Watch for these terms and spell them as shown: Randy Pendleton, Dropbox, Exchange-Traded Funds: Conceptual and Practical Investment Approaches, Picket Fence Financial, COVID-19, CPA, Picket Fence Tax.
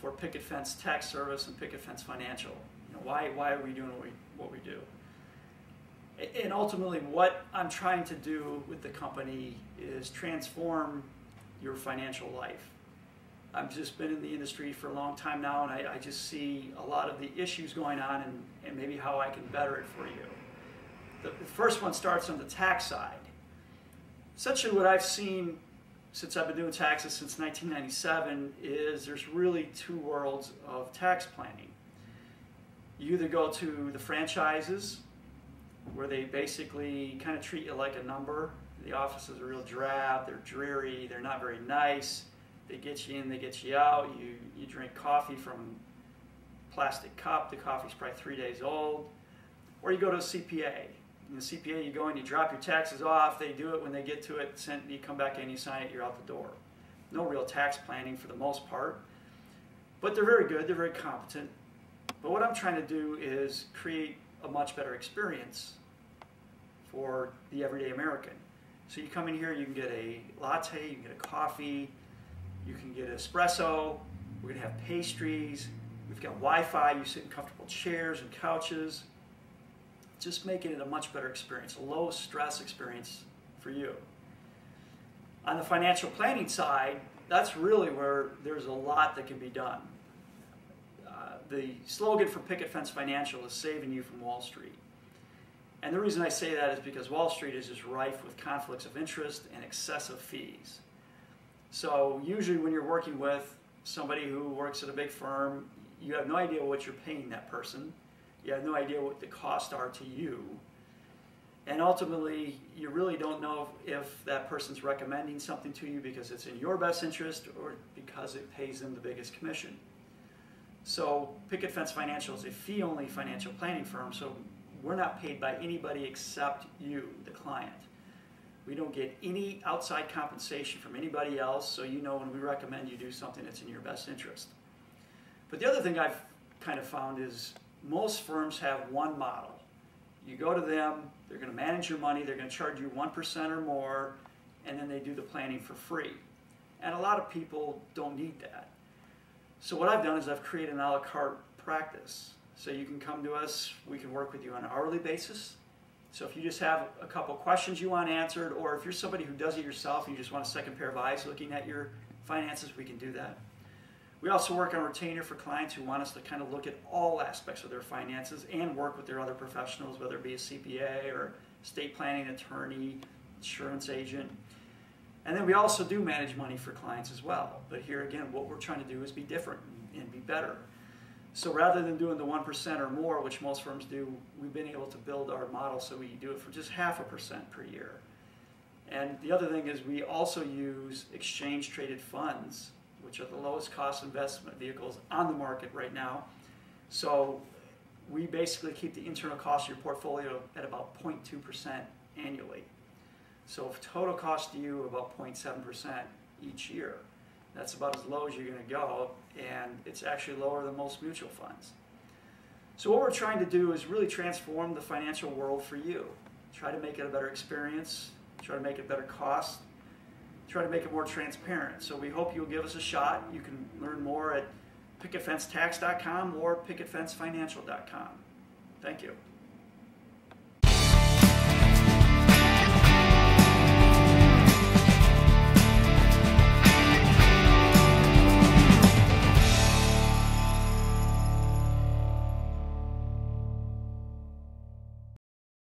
for Picket Fence Tax Service and Picket Fence Financial. You know, why are we doing what we do? And ultimately, what I'm trying to do with the company is transform your financial life. I've just been in the industry for a long time now, and I just see a lot of the issues going on and maybe how I can better it for you. The first one starts on the tax side. Essentially what I've seen since I've been doing taxes since 1997 is there's really two worlds of tax planning. You either go to the franchises, where they basically kind of treat you like a number. The offices are real drab, they're dreary, they're not very nice. They get you in, they get you out. You drink coffee from a plastic cup. The coffee's probably 3 days old. Or you go to a CPA. In the CPA, you go in, you drop your taxes off. They do it when they get to it. You come back in, you sign it, you're out the door. No real tax planning for the most part. But they're very good. They're very competent. But what I'm trying to do is create a much better experience for the everyday American. So you come in here, you can get a latte, you can get a coffee, you can get an espresso, we're going to have pastries, we've got Wi-Fi, you sit in comfortable chairs and couches. Just making it a much better experience, a low stress experience for you. On the financial planning side, that's really where there's a lot that can be done. The slogan for Picket Fence Financial is saving you from Wall Street. And the reason I say that is because Wall Street is just rife with conflicts of interest and excessive fees. So usually when you're working with somebody who works at a big firm, you have no idea what you're paying that person. You have no idea what the costs are to you. And ultimately, you really don't know if that person's recommending something to you because it's in your best interest or because it pays them the biggest commission. So Picket Fence Financial is a fee-only financial planning firm, so we're not paid by anybody except you, the client. We don't get any outside compensation from anybody else, so you know when we recommend you do something that's in your best interest. But the other thing I've kind of found is most firms have one model. You go to them, they're going to manage your money, they're going to charge you 1% or more, and then they do the planning for free. And a lot of people don't need that. So what I've done is I've created an a la carte practice. So you can come to us, we can work with you on an hourly basis. So if you just have a couple questions you want answered, or if you're somebody who does it yourself and you just want a second pair of eyes looking at your finances, we can do that. We also work on retainer for clients who want us to kind of look at all aspects of their finances and work with their other professionals, whether it be a CPA or estate planning attorney, insurance agent. And then we also do manage money for clients as well. But here again, what we're trying to do is be different and be better. So rather than doing the 1% or more, which most firms do, we've been able to build our model so we do it for just 0.5% per year. And the other thing is we also use exchange-traded funds, which are the lowest cost investment vehicles on the market right now. So we basically keep the internal cost of your portfolio at about 0.2% annually. So if total cost to you about 0.7% each year, that's about as low as you're going to go, and it's actually lower than most mutual funds. So what we're trying to do is really transform the financial world for you. Try to make it a better experience, try to make it better cost, try to make it more transparent. So we hope you'll give us a shot. You can learn more at picketfencetax.com or picketfencefinancial.com. Thank you.